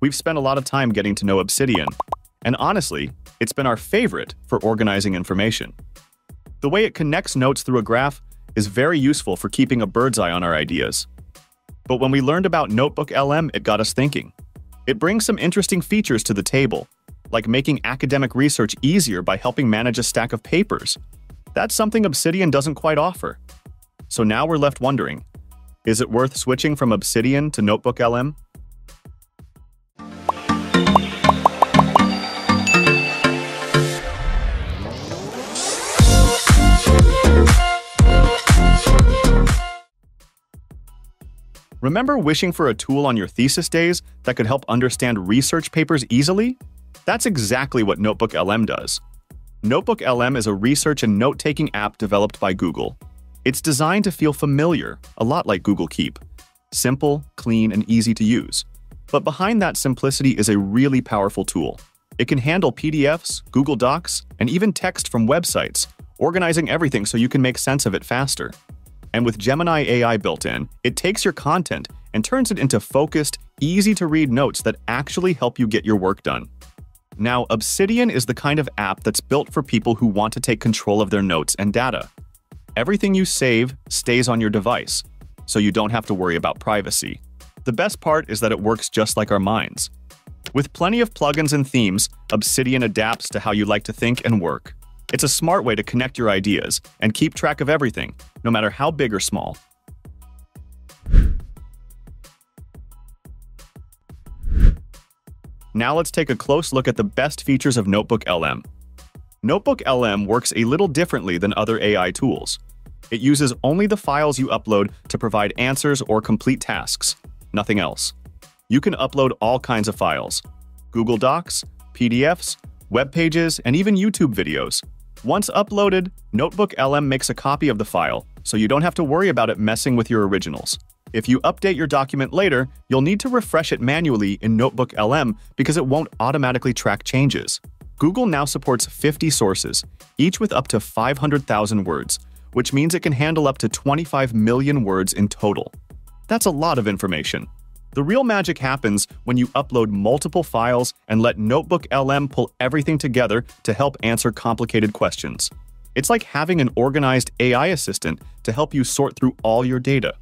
We've spent a lot of time getting to know Obsidian, and honestly, it's been our favorite for organizing information. The way it connects notes through a graph is very useful for keeping a bird's eye on our ideas. But when we learned about Notebook LM, it got us thinking. It brings some interesting features to the table, like making academic research easier by helping manage a stack of papers. That's something Obsidian doesn't quite offer. So now we're left wondering, is it worth switching from Obsidian to Notebook LM? Remember wishing for a tool on your thesis days that could help understand research papers easily? That's exactly what Notebook LM does. Notebook LM is a research and note-taking app developed by Google. It's designed to feel familiar, a lot like Google Keep. Simple, clean, and easy to use. But behind that simplicity is a really powerful tool. It can handle PDFs, Google Docs, and even text from websites, organizing everything so you can make sense of it faster. And with Gemini AI built in, it takes your content and turns it into focused, easy-to-read notes that actually help you get your work done. Now, Obsidian is the kind of app that's built for people who want to take control of their notes and data. Everything you save stays on your device, so you don't have to worry about privacy. The best part is that it works just like our minds. With plenty of plugins and themes, Obsidian adapts to how you like to think and work. It's a smart way to connect your ideas and keep track of everything, no matter how big or small. Now let's take a close look at the best features of Notebook LM. Notebook LM works a little differently than other AI tools. It uses only the files you upload to provide answers or complete tasks, nothing else. You can upload all kinds of files: Google Docs, PDFs, web pages, and even YouTube videos. Once uploaded, Notebook LM makes a copy of the file, so you don't have to worry about it messing with your originals. If you update your document later, you'll need to refresh it manually in Notebook LM because it won't automatically track changes. Google now supports 50 sources, each with up to 500,000 words, which means it can handle up to 25 million words in total. That's a lot of information. The real magic happens when you upload multiple files and let Notebook LM pull everything together to help answer complicated questions. It's like having an organized AI assistant to help you sort through all your data.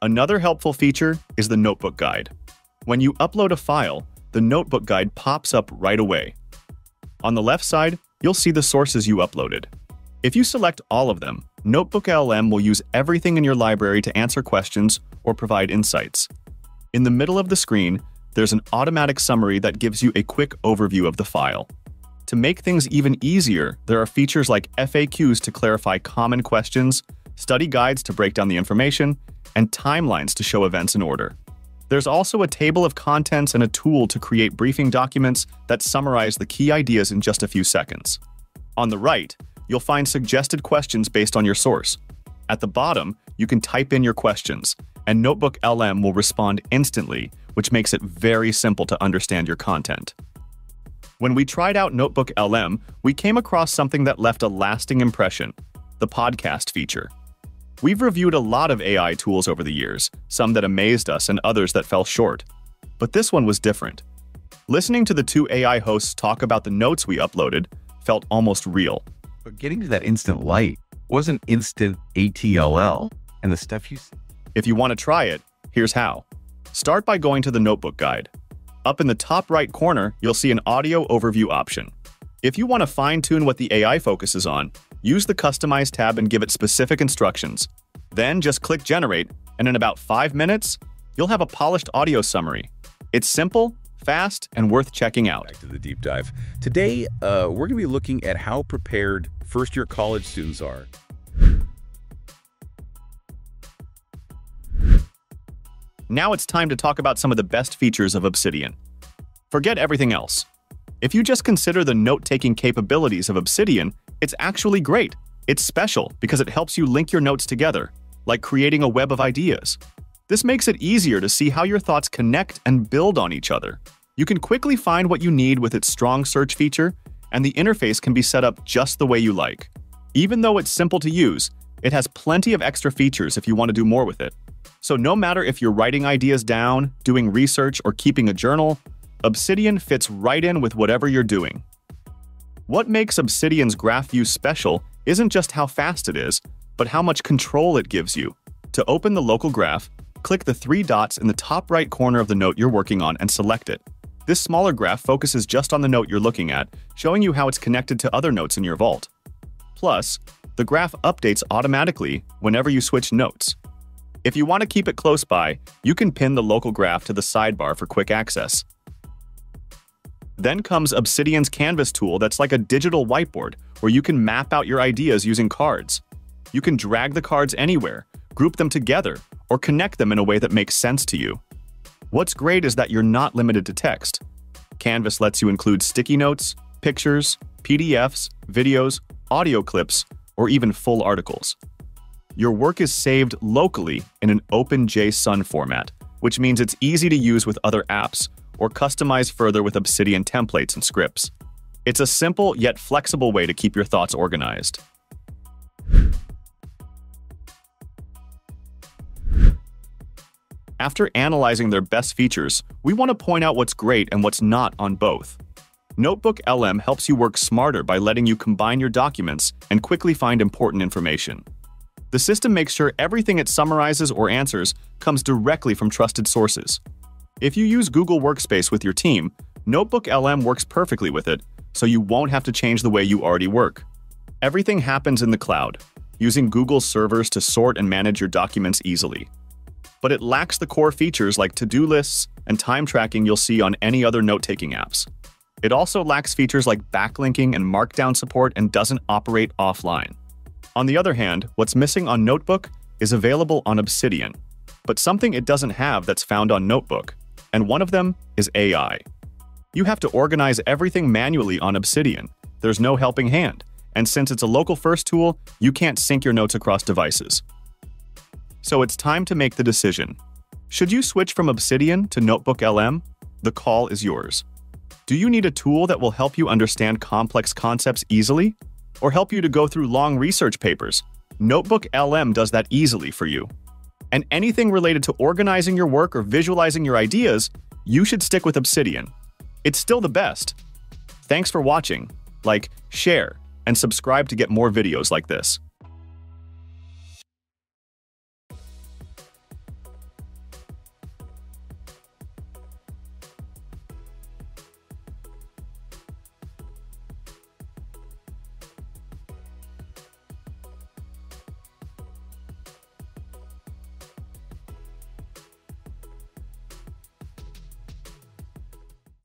Another helpful feature is the Notebook Guide. When you upload a file, the Notebook Guide pops up right away. On the left side, you'll see the sources you uploaded. If you select all of them, Notebook LM will use everything in your library to answer questions or provide insights. In the middle of the screen, there's an automatic summary that gives you a quick overview of the file. To make things even easier, there are features like FAQs to clarify common questions, study guides to break down the information, and timelines to show events in order. There's also a table of contents and a tool to create briefing documents that summarize the key ideas in just a few seconds. On the right, you'll find suggested questions based on your source. At the bottom, you can type in your questions, and Notebook LM will respond instantly, which makes it very simple to understand your content. When we tried out Notebook LM, we came across something that left a lasting impression: the podcast feature. We've reviewed a lot of AI tools over the years, some that amazed us and others that fell short. But this one was different. Listening to the two AI hosts talk about the notes we uploaded felt almost real. But getting to that instant light wasn't instant ATLL, and the stuff you see. If you want to try it, here's how. Start by going to the Notebook Guide. Up in the top right corner, you'll see an audio overview option. If you want to fine-tune what the AI focuses on, use the Customize tab and give it specific instructions. Then just click Generate, and in about 5 minutes, you'll have a polished audio summary. It's simple, fast, and worth checking out. Back to the deep dive. Today, we're going to be looking at how prepared first-year college students are. Now it's time to talk about some of the best features of Obsidian. Forget everything else. If you just consider the note-taking capabilities of Obsidian, it's actually great. It's special because it helps you link your notes together, like creating a web of ideas. This makes it easier to see how your thoughts connect and build on each other. You can quickly find what you need with its strong search feature, and the interface can be set up just the way you like. Even though it's simple to use, It has plenty of extra features if you want to do more with it. So no matter if you're writing ideas down, doing research, or keeping a journal, Obsidian fits right in with whatever you're doing. What makes Obsidian's graph view special isn't just how fast it is, but how much control it gives you. To open the local graph, click the three dots in the top right corner of the note you're working on and select it. This smaller graph focuses just on the note you're looking at, showing you how it's connected to other notes in your vault. Plus, the graph updates automatically whenever you switch notes. If you want to keep it close by, you can pin the local graph to the sidebar for quick access. Then comes Obsidian's Canvas tool that's like a digital whiteboard where you can map out your ideas using cards. You can drag the cards anywhere, group them together, or connect them in a way that makes sense to you. What's great is that you're not limited to text. Canvas lets you include sticky notes, pictures, PDFs, videos, audio clips, or even full articles. Your work is saved locally in an open JSON format, which means it's easy to use with other apps or customize further with Obsidian templates and scripts. It's a simple yet flexible way to keep your thoughts organized. After analyzing their best features, we want to point out what's great and what's not on both. Notebook LM helps you work smarter by letting you combine your documents and quickly find important information. The system makes sure everything it summarizes or answers comes directly from trusted sources. If you use Google Workspace with your team, Notebook LM works perfectly with it, so you won't have to change the way you already work. Everything happens in the cloud, using Google servers to sort and manage your documents easily. But it lacks the core features like to-do lists and time tracking you'll see on any other note-taking apps. It also lacks features like backlinking and markdown support and doesn't operate offline. On the other hand, what's missing on Notebook is available on Obsidian, but something it doesn't have that's found on Notebook, and one of them is AI. You have to organize everything manually on Obsidian. There's no helping hand, and since it's a local first tool, you can't sync your notes across devices. So it's time to make the decision. Should you switch from Obsidian to Notebook LM? The call is yours. Do you need a tool that will help you understand complex concepts easily? Or help you to go through long research papers? Notebook LM does that easily for you. And anything related to organizing your work or visualizing your ideas, you should stick with Obsidian. It's still the best. Thanks for watching. Like, share, and subscribe to get more videos like this.